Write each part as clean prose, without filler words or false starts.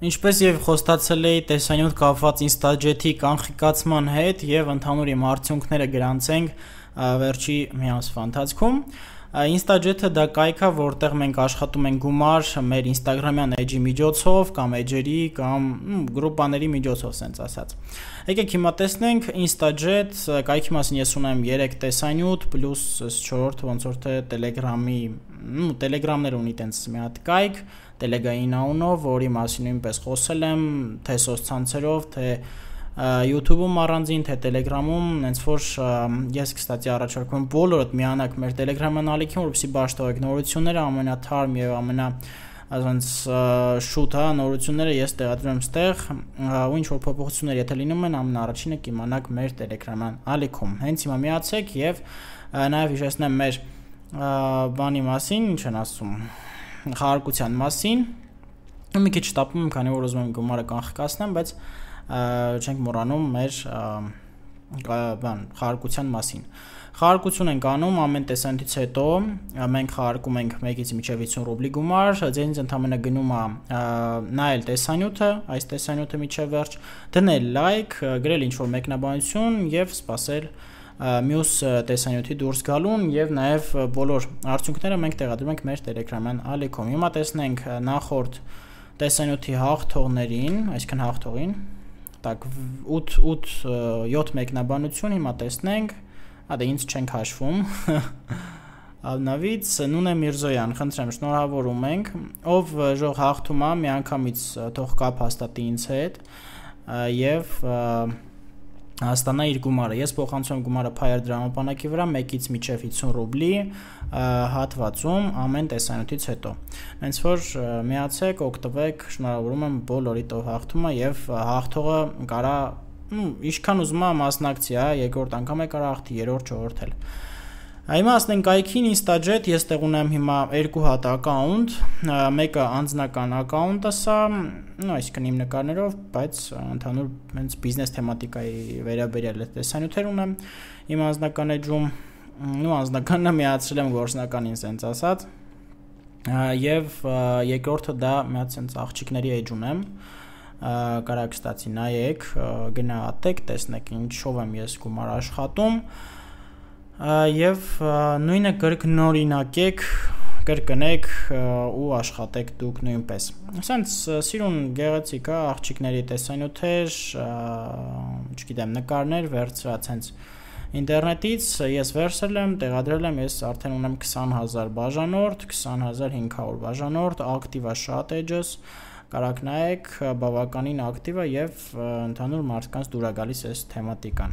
Ինչպես եւ խոստացել էի, տեսանյութ կապված InstaJet-ի կանխիկացման հետ եւ ընդհանուր իմ արդյունքները գրանցենք վերջի մի ամսվա ընթացքում։ InstaJet-ը դա կայք է, որտեղ մենք աշխատում ենք գումար մեր Instagram-յան edge-ի միջոցով կամ edge-երի կամ գրուպաների միջոցով, ասենց ասած։ Եկեք հիմա տեսնենք InstaJet կայքի մասին ես ունեմ 3 տեսանյութ պլյուս 4 ոնց որ թե Telegram-ի, Telegram-ները ունի տենց մի հատ կայք, Telegram-ին անունով, որի մասին նույնպես խոսել եմ, թե սոցցանցերով, թե YouTube-ում առանձին, թե Telegram-ում, հենց որ ես կստացի առաջարկում բոլորդ միանաք մեր Telegram-յան ալիքին, որպեսզի բաշխտավեք նորությունները, ամենաթարմ եւ ամենաշուտ նորությունները ես տեղադրում եմ ստեղ, ու ինչ որ փոփոխություններ եթե լինում են, ամենաառաջինը կիմանաք մեր Telegram-յան ալիքում։ Հենց հիմա միացեք եւ նաեւ հիշեցնեմ մեր բանի մասին, ինչ են ասում, խաղարկության մասին։ Մի քիչ տապում եմ, քանի որ ուզում եմ գումարը կանխիկացնեմ, բայց չենք մոռանում մեր խաղարկության մասին։ Խաղարկություն ենք անում ամեն տեսանյութից հետո, մենք խաղարկում ենք 1-ից մինչև 50 ռուբլի գումար, ձեզնից ընդամենը գնում է նայել տեսանյութը, այս տեսանյութը մինչև վերջ, դնել լայք, գրել ինչ-որ մեկնաբանություն եւ սպասել մյուս տեսանյութի դուրս գալուն եւ նաեւ բոլոր արդյունքները մենք տեղադրում ենք մեր Telegram-յան ալիքում։ Հիմա տեսնենք նախորդ տեսանյութի հաղթողներին, այսինքն հաղթողին, 7 մեկնաբանություն, հիմա տեսնենք, ադե ինձ չենք հաշվում, Ալնավից, Նունե Միրզոյան, խնդրեմ, շնորհավորում ենք, ով ժող հաղթում է միանգամից թող կապ հաստատի ինձ հետ և հաստանա իր գումարը, ես փոխանցում եմ գումարը Փայր դրամապանակի վրա 1-ից մինչև 50 ռուբլի հատվածում ամեն տեսանյութից հետո։ Հենց որ միացեք, օգտվեք, շնորհավորում եմ բոլորիդ, ով հաղթում է եւ հաղթողը կարա ինչքան ուզում է մասնակցի, երկրորդ անգամ է կարա հաղթի, երրորդ, չորրորդ էլ։ Հիմա ասենք կայքին InstaJet, ես տեղ ունեմ հիմա 2 հատ account, մեկը անձնական account-ը սա, այսինքն իմ նկարներով, բայց ընդհանուր հենց բիզնես թեմատիկայի վերաբերյալ տեսանյութեր ունեմ իմ անձնական էջում, ու անձնականը միացրել եմ գործնականին, հենց ասած, եւ երկրորդը դա միած հենց աղջիկների էջ ունեմ, կարաք ստացի նայեք, գնա ատեք, տեսնեք ինչով եմ ես գումար աշխատում։ Եվ նույնը կրկնօրինակեք, կրկնեք ու աշխատեք դուք նույնպես։ Սենց սիրուն գեղեցիկ է, աղջիկների տեսանյութեր, չգիտեմ, նկարներ վերցրա սենց ինտերնետից, ես վերցրել եմ, տեղադրել եմ, ես արդեն ունեմ 20,000 բաժանորդ, 20,500 բաժանորդ, ակտիվա շատ էջս, կարաք նայեք, բավականին ակտիվա եւ ընդհանուր մարդկանց դուր է գալիս այս թեմատիկան։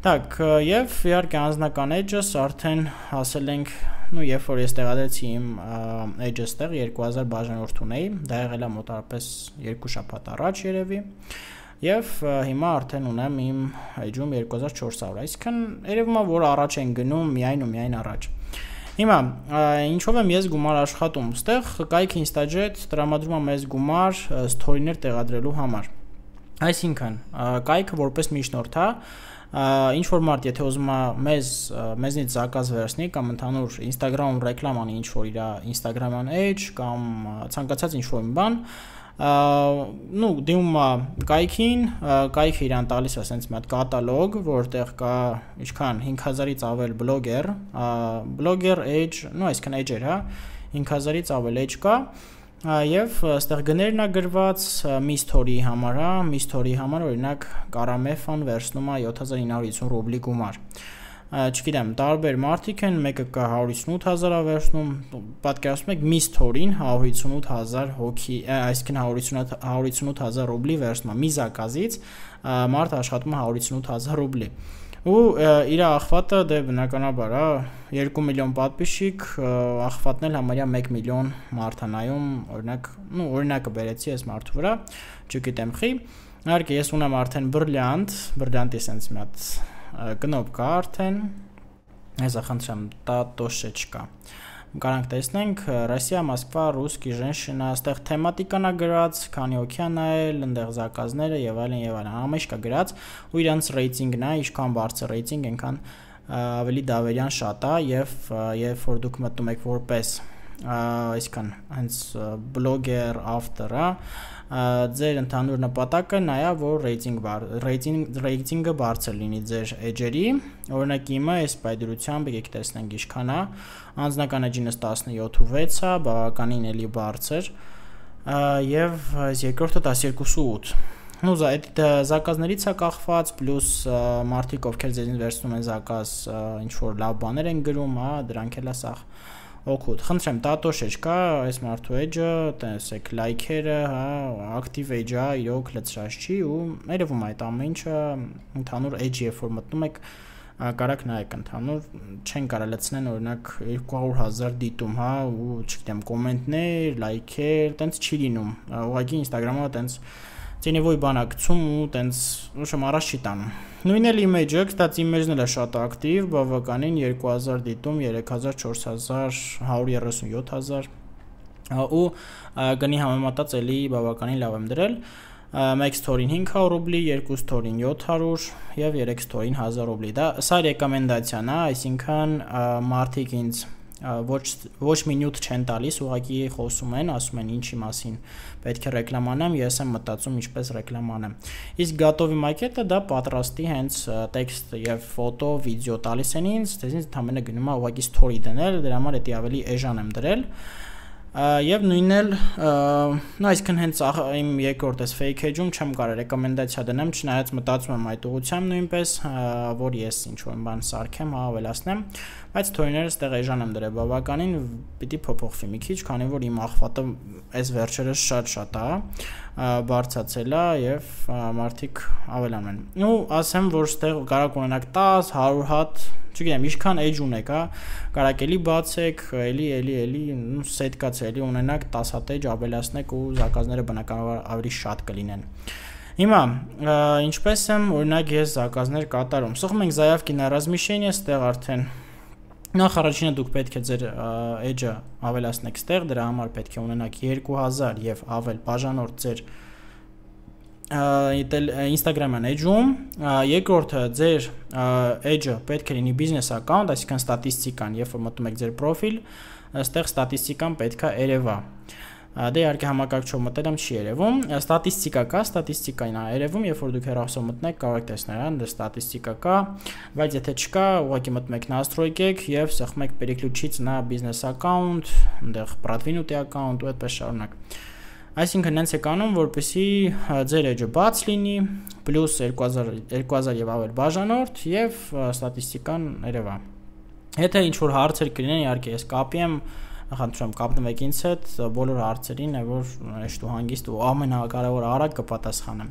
Տակ, եւ իհարկե անձնական edge-ս արդեն ասել ենք, երբ որ ես տեղադրեցի իմ edge-ս տեղ 2000 բաժանորդ ունեի, դա եղել է մոտավորապես 2 շաբաթ առաջ երևի, եւ հիմա արդեն ունեմ իմ edge-ում 2400, այսինքն երևում է որ առաջ են գնում միայն ու միայն առաջ։ Հիմա, ինչով եմ ես գումար աշխատում, ստեղ կայք InstaJet տրամադրում է մեզ գումար սթորիներ տեղադրելու համար։ Այսինքն, կայքը որպես միջնորդ է, ինչ-որ մարդ, եթե ուզում է մեզնից զակազ վերցնի կամ ընդհանուր Instagram-ում ռեկլամ անի ինչ-որ իր Instagram-յան edge կամ ցանկացած ինչ-որ մի բան, դիմում է կայքին, կայքը իրան տալիս է սենց մի հատ կատալոգ, որտեղ կա ինչքան 5000-ից ավել բլոգեր, edge, այսինքն edge-եր, 5000-ից ավել edge կա, եւ այստեղ գներն է գրված մի սթորիի համար օրինակ կարամեֆան վերցնում է 7950 ռուբլի գումար։ Չգիտեմ, տարբեր մարտիկ են, մեկը կա 158,000 է վերցնում, պատկերացնում եք մի սթորին 158,000 հոգի, այսինքն 158,000 ռուբլի վերցնում է մի զակազից, մարդ աշխատում է 158,000 ռուբլի։ Ու իր ախվատը դե բնականաբար 2 միլիոն պատպիշիկ, ախվատն էլ համարյա 1 միլիոն մարդանայում, օրինակը բերեցի ես մարդու վրա, չգիտեմ խի, իհարկե ես ունեմ արդեն բրլյանտ, բրլյանտի սենց մի հատ կնոպկա արդեն, հեսա խնդրեմ տատոշեչկա։ Կարանք տեսնենք, Ռասիա, Մոսկվա, ռուսկի ժենշինա, այստեղ թեմատիկան է գրած, քանի օքյան է, ընդեղ զակազները եւ այլն եւ այլն, ամեջքա գրած, ու իրանց ռեյտինգն է, ինչքան բարձր ռեյտինգ, այնքան ավելի դավերյան շատ է, եւ երբ որ դուք մտնում եք որպես այսքան հենց blogger after-ը ձեր ընդհանուր նպատակը նայա որ ռեյտինգը բարձր լինի ձեր edge-երի օրինակ իմը այս պայդրությամբ եկեք տեսնենք ինչքան է անձնական edge-ից 17.6 է բավականին էլի բարձր եւ այս երկրորդը 12.8 Nu, zakazneriți să căhvați plus martic of care zilnic versăm în zakaz înșor la banere în gruma dranchela sa ocud. Xantăm tato șeșca, smart edge, tensec like-ere, active edge-a, eu cletșașci, u, ele vom mai tam aici, înthanur edge-e format numec carac naik înthanur, cen care lețnen ornac 2000 ditum ha, u chictem comentner, like-er, tens chilinum, uagi Instagram-a tens Ține voi bana câțumu, tens, nu știu, marașitan. Nu în el image, stați imagine-le șat activ, bavăcanin, ieri cu azar ditum, ieri cu azar, ciors azar, hauri răsun iot azar. U, găni hamematați eli, bavăcanin le avem drel. Մեկ ստորին 500 ռուբլի, երկու ստորին 700 եւ երեք ստորին 1000 ռուբլի. Դա սա ռեկոմենդացիան է, այսինքն մարդիկ ինձ ոչ մի նյութ չեն տալիս, ուղղակի խոսում են, ասում են ինչի մասին պետք է ռեկլամանամ, ես եմ մտածում ինչպես ռեկլամանեմ։ Իսկ գատովի մակետը դա պատրաստի հենց տեքստ եւ ֆոտո, վիդեո տալիս են ինձ, դες ինձ ընդամենը գնում է ուղղակի story դնել, դրա համար էտի ավելի էժան եմ դրել։ Եվ նույնն էլ, այսինքն հենց իմ երկրորդ էս fake edge-ում չեմ կարող ռեկոմենդացիա դնեմ, չնայած մտածում եմ այդ ուղղությամբ նույնպես, որ ես ինչ որ բան սարքեմ, հավելացնեմ, բայց թորիներս դեռ էժան եմ դրել բավականին, պիտի փոփոխվի մի քիչ, քանի որ իմ ախվատը այս վերջերս շատ է բարձացել է եւ մարդիկ ավելանում են։ Ու ասեմ, որ ստեղ կարող ունենաք 10, 100 հատ Չգիտեմ, ինչքան edge ունեք, հա, կարակելի բացեք, էլի, set կաց էլի ունենակ 10 հատ edge ավելացնեք ու զակազները բնականաբար ավելի շատ կլինեն։ Հիմա, ինչպես եմ, օրինակ ես զակազներ կատարում։ Սխում ենք заявки на размещение, ստեղ արդեն նախ առաջինը դուք պետք է ձեր edge-ը ավելացնեք ստեղ, դրա համար պետք է ունենաք 2000 եւ ավել բաժանորդ ձեր Instagram-յան edge-ում, երկրորդը ձեր edge-ը պետք է լինի business account, այսինքն ստատիստիկան, երբ որ մտնում եք ձեր պրոֆիլ, այստեղ ստատիստիկան պետք է երևա։ Դե իհարկե համակարգչով մտել եմ չի երևում, ստատիստիկա կա, ստատիստիկան է երևում, երբ որ դուք հեռախոսով մտնեք, կարող եք տեսնել այն, դե ստատիստիկա կա, բայց եթե չկա, ուղղակի մտնում եք настройкեք եւ սեղմում եք переключից նա business account, այնտեղ продвинутый account ու այդպես շարունակ։ Այսինքն հենց եք անում, որպեսի ձեր edge-ը բաց լինի, պլյուս 2000 եւ ավել բաժանորդ եւ ստատիստիկան երևա։ Եթե ինչ-որ հարցեր կլինեն, իհարկե ես կապի եմ, խնդրում եմ կապնվեք ինձ հետ, բոլոր հարցերին, որ շտու հանգիստ ու ամենակարևորը արագ կպատասխանեմ։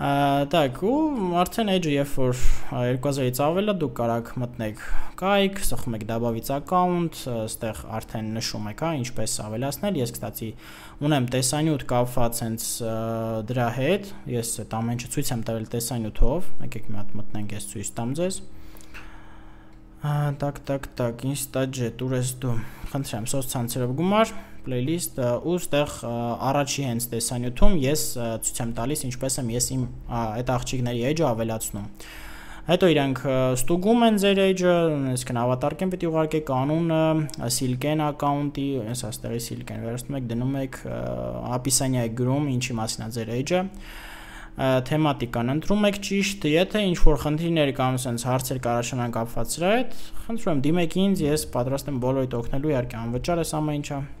Так, ու արդեն edge-ը երբ որ 2000-ից ավել է, դուք կարող մտնեք կայք, սխում եք դաբավից account, ստեղ արդեն նշում եք, հա, ինչպես ավելացնել։ Ես կստացի ունեմ տեսանյութ կապված հենց դրա հետ։ Ես այդ ամենը ցույց եմ տվել տեսանյութով։ Եկեք մի հատ մտնենք, ես ցույց տամ ձեզ։ Так, InstaJet, ուր ես դու։ Խնդրեմ, սոցցանցերով գումար, playlist, ու ստեղ առաջի հենց տեսանյութում ես ցույց եմ տալիս, ինչպես եմ ես իմ այդ աղջիկների edge-ը ավելացնում։ Հետո իրանք ստուգում են ձեր edge-ը, այսինքն ավատարկեն պետք է ուղարկեք անունը, silken account-ի, այս աստեղի silken վերցնում եք, դնում եք описание գրում, ինչի մասին է ձեր edge-ը։ Թեմատիկան ընտրում եք ճիշտ, եթե ինչ-որ խնդիրներ կամ սենց հարցեր կարաշանան կապված սրա հետ, խնդրում եմ դիմեք ինձ, ես պատրաստ եմ բոլորիդ օգնելու, իհարկե անվճար էս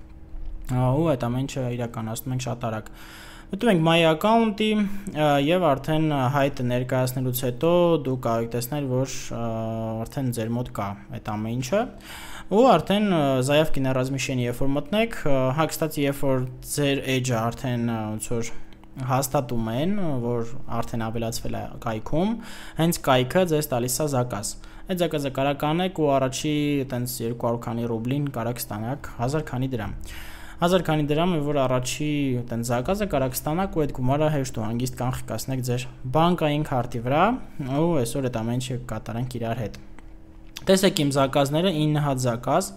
ամեն ինչը, ու այդ ամեն ինչը իրականացնում ենք շատ արագ։ Մտնում ենք my account-ի եւ արդեն հայտը ներկայացնելուց հետո դուք կարող եք տեսնել, որ արդեն ձեր մոտ կա այդ ամեն ինչը։ Ու արդեն заявки на размещение, երբ որ մտնեք, հա կստացի, երբ որ ձեր edge-ը արդեն ոնց որ հաստատում են, որ արդեն ավելացվել է կայքում, հենց կայքը ձեզ տալիս է զակազ։ Այդ զակազը կարակ անեք ու առաջի տենց 200 քանի ռուբլին կարակ ստանաք 1000 քանի դրամ։ 1000 քանի դրամ է, որ առաջի տենց զակազը կարակ ստանաք ու այդ գումարը հեշտ ու հանգիստ կանխիկացնեք ձեր բանկային քարտի վրա, ու այսօր այդ ամեն ինչը կկատարենք իրար հետ։ Տեսեք իմ զակազները 9 հատ զակազ,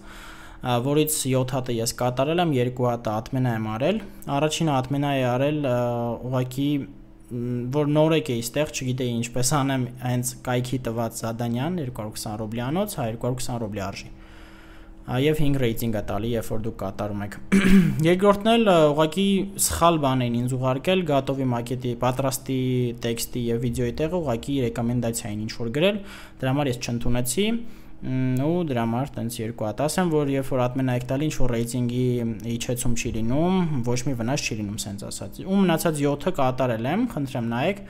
որից 7 հատը ես կատարել եմ, 2 հատը ադմենա եմ արել։ Առաջինը ադմենա է արել ուղղակի որ նորեկ էի ստեղ, չգիտեի ինչպես անեմ, հենց կայքի տված զադանյան 220 ռուբլի անոց, 220 ռուբլի արժի։ Եվ 5 ռեյտինգ է տալի, երբ որ դուք կատարում եք։ Երկրորդն էլ ուղղակի սխալ բան են ինձ ուղարկել, գատովի մակետի, պատրաստի տեքստի եւ վիդեոյի տեղը ուղղակի ռեկոմենդացիային ինչ որ գրել, դրա համար ես չընդունեցի, ու դրա համար տենց 2-10 եմ, որ երբ որ admin-ը եք տալի, ինչ որ ռեյտինգի իջեցում չի լինում, ոչ մի վնաս չի լինում, սենց ասած։ Ու մնացած 7-ը կատարել եմ, խնդրեմ նայեք,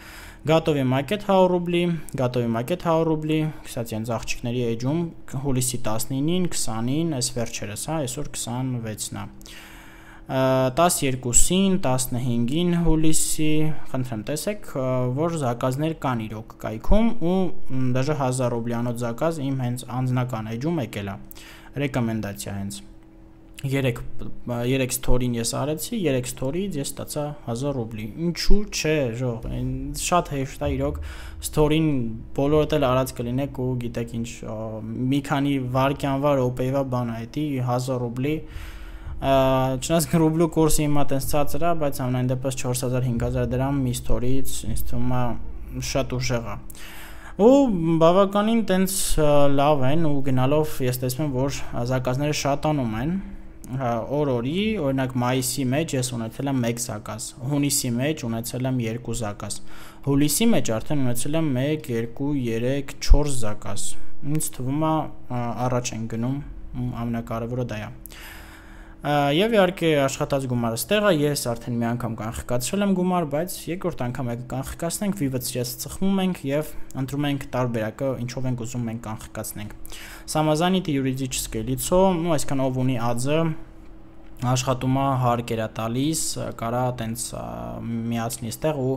Gatovi maket 100 rublii, gatovi maket 100 rublii, Ksați în zahcikneri ejum, hulisitastnin, ksanin, esvercheresa, esur ksan vecna. Tas ircusin, tas nehingin, hulisi, hantremtesek, vor zakazneri canirok, caicum, u deja 1000 rublii anot zakaz, im hens anznakan ejum ekela. Recomandația hens. Երեք ստորին ես արեցի, երեք ստորից ես ստացա 1000 ռուբլի, ինչու՞ չէ, ժող, շատ հեշտ է իրոք, ստորին բոլորդ էլ արած կլինեք ու գիտեք ինչ, մի քանի վարկյանվա ռոպեյվա բան է դի 1000 ռուբլի, չնայած ռուբլու կուրսը հիմա տենց ցածր է, բայց ամենայն դեպս 4000-5000 դրամ մի ստորից, ինձ թվում է շատ ուժեղ է։ Ու բավականին տենց լավ են ու գնալով ես տեսնում որ զակազները շատանում են օր-օրի, օրինակ մայիսի մեջ ես ունեցել եմ 1 զակազ, հունիսի մեջ ունեցել եմ 2 զակազ, հուլիսի մեջ արդեն ունեցել եմ 1, 2, 3, 4 զակազ։ Ինձ թվում է առաջ են գնում, ամենակարևորը դա է։ Եվ իհարկե աշխատած գումարը ստեղ է, ես արդեն մի անգամ կանխկացրել եմ գումար, բայց երկրորդ անգամ եկա կանխկացնենք, վիվացրես ծխում ենք եւ ընտրում ենք տարբերակը, ինչով ենք ուզում մենք կանխկացնենք։ Самозанятый юридическое лицо, ну, այսքան ով ունի ԱԶ-ը, աշխատում է հարկեր է տալիս, կարա տենց միացնի ստեղ ու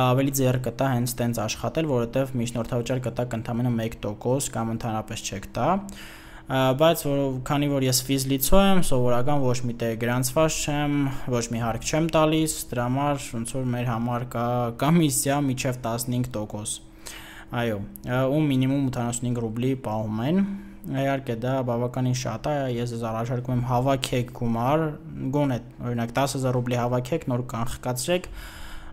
ավելի ձեռ կտա հենց տենց աշխատել, որովհետեւ միջնորդավճար կտակ ընդամենը 1% կամ ընդհանրապես չեք տա։ Բայց քանի որ ես ֆիզլիցո եմ, սովորական ոչ մի տեղ գրանցված չեմ, ոչ մի հարկ չեմ տալիս, դրա համար ոնց որ մեր համար կա կոմիսիա միջև 15%։ Այո, ու մինիմում 85 ռուբլի պահում են։ Իհարկե դա բավականին շատ է, ես առաջարկում եմ հավաքեք գումար, գոնե օրինակ 10000 ռուբլի հավաքեք, նոր կանխկացրեք,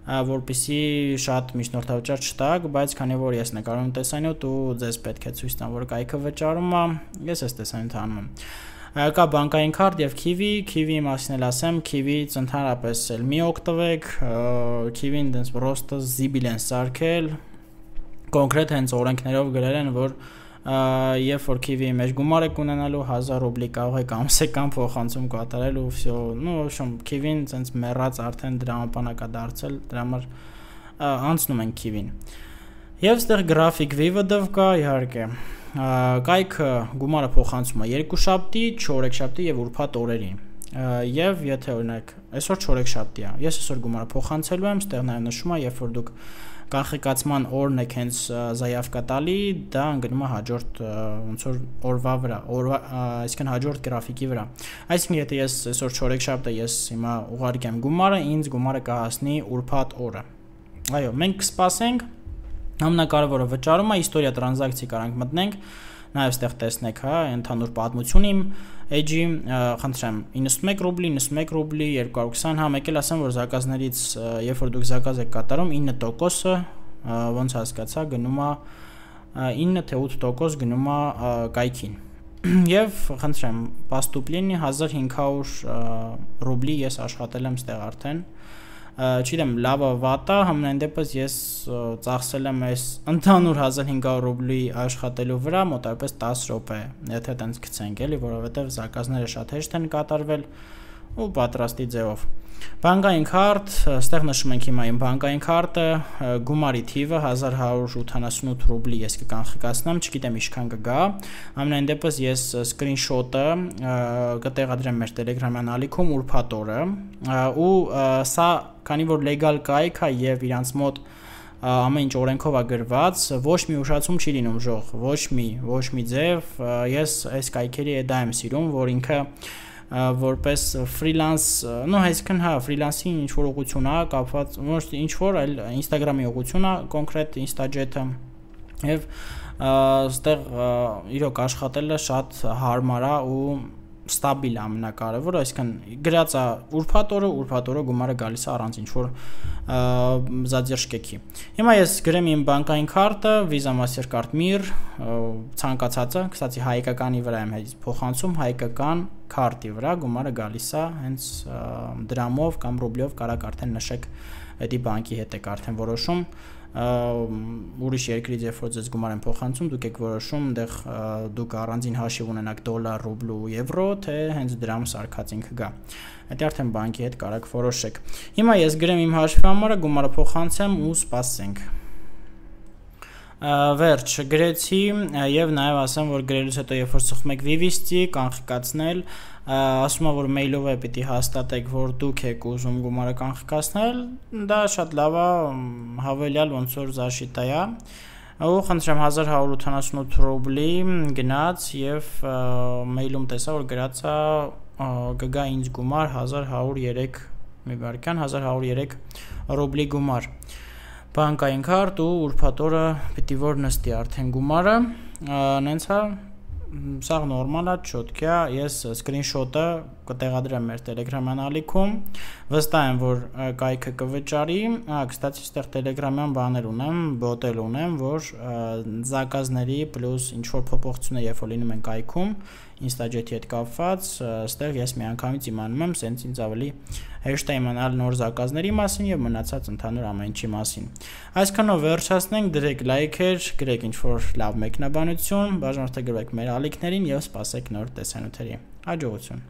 որպեսզի շատ միջնորդավճար չտակ, բայց քանի որ ես նկարում տեսանյութ ու ձեզ պետք է ցույց տամ, որ կայքը վճարում է, ես այս տեսանյութ անում եմ։ Կա բանկային քարտ եւ քիվի, քիվի մասին էլ ասեմ, քիվից ընդհանրապես էլ մի օգտվեք, քիվին դենս պրոստը զիբիլ են սարքել, կոնկրետ հենց օրենքներով գրել են, որ երբ որ քիվիի մեջ գումար եք ունենալու 1000 ռուբլի կարող եք ամսական փոխանցում կատարել ու վсё, ну, в общем, քիվին ցենց մեռած արդեն դրամապանակա դարձել, դրա համար անցնում են քիվին։ Եվ ստեղ գրաֆիկ վիվդով կա, իհարկե։ Կայքը գումարը փոխանցում է 2 շաբթի, 4 շաբթի եւ ուրբաթ օրերին։ Եվ եթե օրինակ այսօր 4 շաբթի է, ես այսօր գումարը փոխանցելու եմ, ստեղ նաեւ նշում է, երբ որ դուք Կանխիկացման օրն եք հենց զայավկա տալի, դա ընկնում է հաջորդ ոնց որ օրվա վրա, այսինքն հաջորդ գրաֆիկի վրա։ Այսինքն եթե ես այսօր 4-րդ շաբաթը ես հիմա ուղարկեմ գումարը, ինձ գումարը կհասնի ուրբաթ օրը։ Այո, մենք կսպասենք, ամենակարևորը վճարումը, իստորիա տրանզակցիա կարանք մտնենք, նաև ստեղ տեսնեք, հա, ընդհանուր պատմություն իմ edge-ի, խնդրեմ 91 ռուբլի, 91 ռուբլի, 220, հա, մեկ էլ ասեմ, որ զակազներից, երբ որ դուք զակազ եք կատարում, 9%-ը ոնց հասկացա, գնում է 9 թե 8% գնում է կայքին։ Եվ խնդրեմ, պաստուպլինի 1500 ռուբլի ես աշխատել եմ ստեղ արդեն։ Չգիտեմ, լավա վատա, համենայն դեպս ես ծախսել եմ այս ընդհանուր 1500 ռուբլի աշխատելու վրա մոտավորապես 10 րոպե, եթե տենց գցենք էլի, որովհետև զակազները շատ հեշտ են կատարվել ու պատրաստի ձևով։ Բանկային քարտ, ստեղ նշում ենք հիմա իմ բանկային քարտը, գումարի թիվը 1188 ռուբլի ես կկանխիկացնեմ, չգիտեմ ինչքան կգա, ամենայն դեպս ես սկրինշոտը կտեղադրեմ մեր Telegram-յան ալիքում ուրբաթ օրը, ու սա քանի որ լեգալ կայք է եւ իրանց մոտ ամեն ինչ օրենքով է գրված, ոչ մի ուշացում չի լինում, ժող, ոչ մի ձև, ես այս կայքերի դա եմ սիրում, որ ինքը որպես ֆրիլանս, նո այսքան հա ֆրիլանսի ինչ որ ուղղություն է կապված, ոչ ինչ որ այլ Instagram-ի ուղղություն է, կոնկրետ InstaJet-ը եւ այստեղ իրոք աշխատելը շատ հարմար է ու ստաբիլ ամենակարևորը, այսինքն գրածա ուրբաթ օրը գումարը գալիս է առանց ինչ որ զաձերշկեքի։ Հիմա ես գրեմ իմ բանկային քարտը, Visa Mastercard Mir, ցանկացածը, կսացի հայկականի վրա եմ փոխանցում, հայկական քարտի վրա գումարը գալիս է հենց դրամով կամ ռուբլիով, կարող արդեն նշեք դի բանկի հետ եք արդեն որոշում, ուրիշ երկրից երբ որ ձեզ գումար են փոխանցում, դուք եք որոշում, այնտեղ դուք առանձին հաշիվ ունենաք դոլար, ռուբլու, եվրո, թե հենց դրամ սարքած ինքը գա։ Այդ արդեն բանկի հետ կարող եք որոշեք։ Հիմա ես գրեմ իմ հաշվի համարը, գումարը փոխանցեմ ու սպասենք։ Վերջ գրեցի եւ նաեւ ասեմ, որ գրելուց հետո երբ որ սխմեք Vivi-ի կանխիկացնել, ասում եմ որ մեյլով է պիտի հաստատեք, որ դուք եք ուզում գումարը կանխիկացնել, դա շատ լավ է, հավելյալ ոնց որ զաշիտա է։ Ու խնդրեմ 1188 ռուբլի գնաց եւ մեյլում տեսա որ գրած է գգա ինձ գումար 1103 մի բարքան 1103 ռուբլի գումար։ Բանկային քարտ ու ուրբաթ օրը պիտի որ նստի արդեն գումարը, նենց հա, սա նորմալ է, չոտք է, ես սկրինշոտը կտեղադրեմ մեր Telegram-յան ալիքում, վստահ եմ, որ կայքը կվճարի, կստացի ստեղ Telegram-յան բաներ ունեմ, բոտել ունեմ, որ զակազների պլյուս ինչ-որ փոփոխությունը երբ որ լինում են կայքում, InstaJet-ի հետ կապված, ստեղ ես միանգամից իմանում եմ, սենց ինձ ավելի հեշտ է իմանալ նոր զակազների մասին եւ մնացած ընդհանուր ամեն ինչի մասին։ Այսքանով վերջացնենք, դրեք լայքեր, գրեք ինչ-որ լավ մեկնաբանություն, բաժանորդագրվեք մեր ալիքներին եւ սպասեք նոր տեսանյութերի։ Հաջողություն։